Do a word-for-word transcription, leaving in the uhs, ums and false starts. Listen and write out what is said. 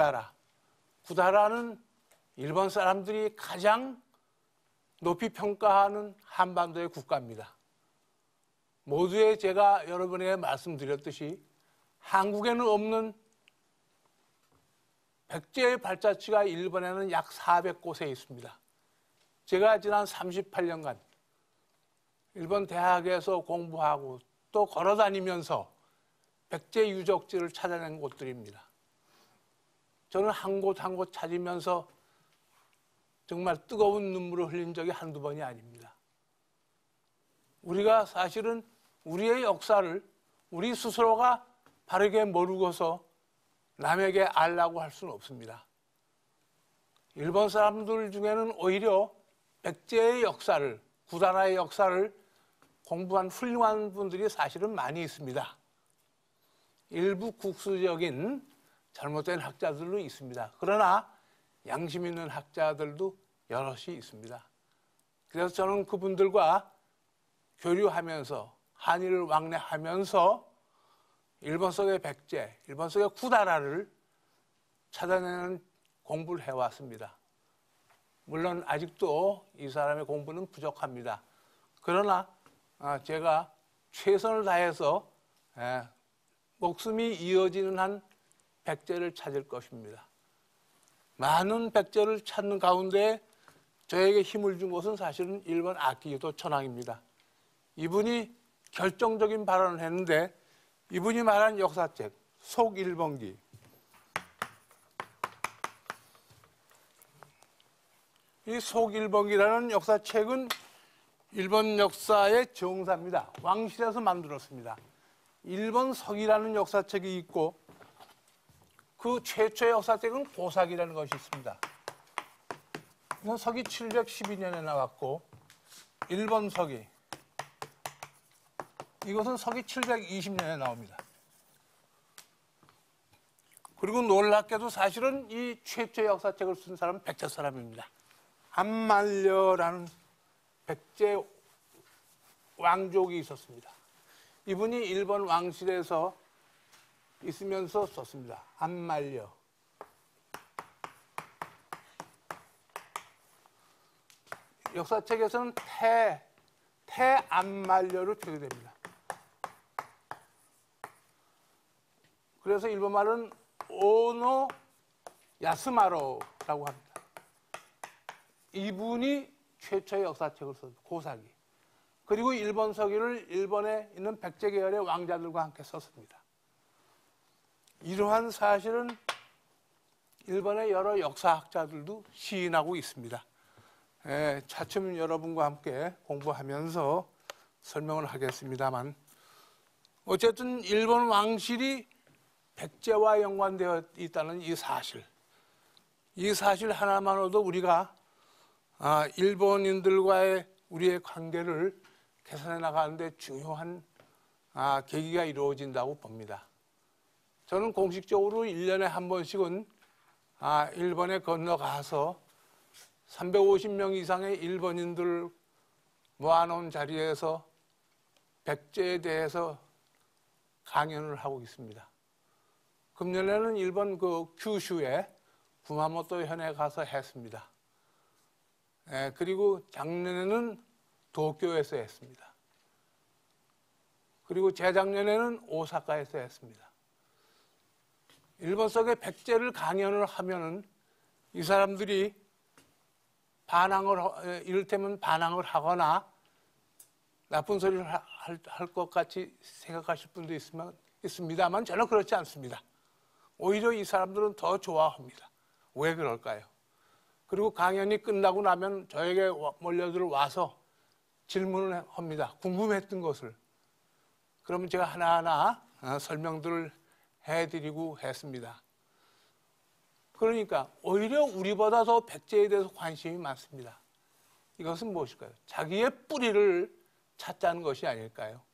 구다라. 구다라는 일본 사람들이 가장 높이 평가하는 한반도의 국가입니다. 모두에 제가 여러분에게 말씀드렸듯이 한국에는 없는 백제의 발자취가 일본에는 약 사백 곳에 있습니다. 제가 지난 삼십팔 년간 일본 대학에서 공부하고 또 걸어다니면서 백제 유적지를 찾아낸 곳들입니다. 저는 한 곳 한 곳 찾으면서 정말 뜨거운 눈물을 흘린 적이 한두 번이 아닙니다. 우리가 사실은 우리의 역사를 우리 스스로가 바르게 모르고서 남에게 알라고 할 수는 없습니다. 일본 사람들 중에는 오히려 백제의 역사를, 구다라의 역사를 공부한 훌륭한 분들이 사실은 많이 있습니다. 일부 국수적인 잘못된 학자들도 있습니다. 그러나 양심 있는 학자들도 여럿이 있습니다. 그래서 저는 그분들과 교류하면서, 한일을 왕래하면서 일본 속의 백제, 일본 속의 구다라를 찾아내는 공부를 해왔습니다. 물론 아직도 이 사람의 공부는 부족합니다. 그러나 제가 최선을 다해서 목숨이 이어지는 한 백제를 찾을 것입니다. 많은 백제를 찾는 가운데 저에게 힘을 준 것은 사실은 일본 아키제도 천황입니다. 이분이 결정적인 발언을 했는데, 이분이 말한 역사책 속일본기, 이 속일본기라는 역사책은 일본 역사의 정사입니다. 왕실에서 만들었습니다. 일본 서기라는 역사책이 있고, 그 최초의 역사책은 고사기라는 것이 있습니다. 서기 칠백십이 년에 나왔고, 일본 서기 이것은 서기 칠백이십 년에 나옵니다. 그리고 놀랍게도 사실은 이 최초의 역사책을 쓴 사람은 백제 사람입니다. 한말려라는 백제 왕족이 있었습니다. 이분이 일본 왕실에서 있으면서 썼습니다. 한말려. 역사책에서는 태, 태안말려로 표기됩니다. 그래서 일본 말은 오노 야스마로라고 합니다. 이분이 최초의 역사책을 썼습니다. 고사기. 그리고 일본 서기를 일본에 있는 백제 계열의 왕자들과 함께 썼습니다. 이러한 사실은 일본의 여러 역사학자들도 시인하고 있습니다. 예, 차츰 여러분과 함께 공부하면서 설명을 하겠습니다만, 어쨌든 일본 왕실이 백제와 연관되어 있다는 이 사실, 이 사실 하나만으로도 우리가 아, 일본인들과의 우리의 관계를 개선해 나가는데 중요한 아, 계기가 이루어진다고 봅니다. 저는 공식적으로 일 년에 한 번씩은 아, 일본에 건너가서 삼백오십 명 이상의 일본인들 모아놓은 자리에서 백제에 대해서 강연을 하고 있습니다. 금년에는 일본 그 규슈의 구마모토 현에 가서 했습니다. 예, 그리고 작년에는 도쿄에서 했습니다. 그리고 재작년에는 오사카에서 했습니다. 일본 속의 백제를 강연을 하면은 이 사람들이 반항을, 이를테면 반항을 하거나 나쁜 소리를 할 것 같이 생각하실 분도 있으면, 있습니다만 저는 그렇지 않습니다. 오히려 이 사람들은 더 좋아합니다. 왜 그럴까요? 그리고 강연이 끝나고 나면 저에게 몰려들 와서 질문을 합니다. 궁금했던 것을. 그러면 제가 하나하나 설명들을 해드리고 했습니다. 그러니까 오히려 우리보다 더 백제에 대해서 관심이 많습니다. 이것은 무엇일까요? 자기의 뿌리를 찾자는 것이 아닐까요?